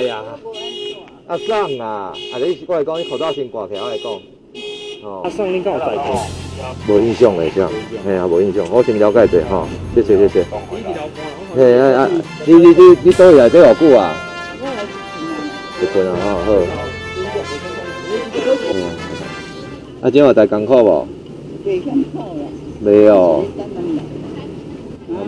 哎呀，阿桑啊，啊你我来讲，你口罩先挂起，我来讲。哦，阿桑你敢有代课？无印象嘞，是啊，嘿啊，无印象，我先了解者吼，谢谢谢谢。嘿啊啊，你倒来做偌久啊？一分啊吼好。嗯，啊，今有代艰苦无？袂艰苦啦。袂哦。 唔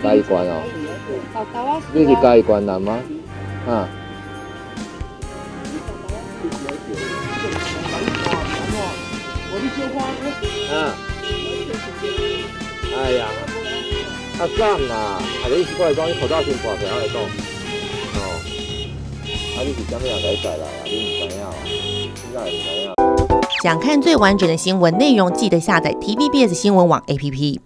嘉峪关哦，你是嘉峪关人吗？啊？啊？哎呀，阿桑啊，啊你过来讲，你口罩先挂起来讲。哦，啊你是啥物人来载啦？你唔知影啊？你哪会唔知影？想看最完整的新闻内容，记得下载 TVBS 新闻网 APP。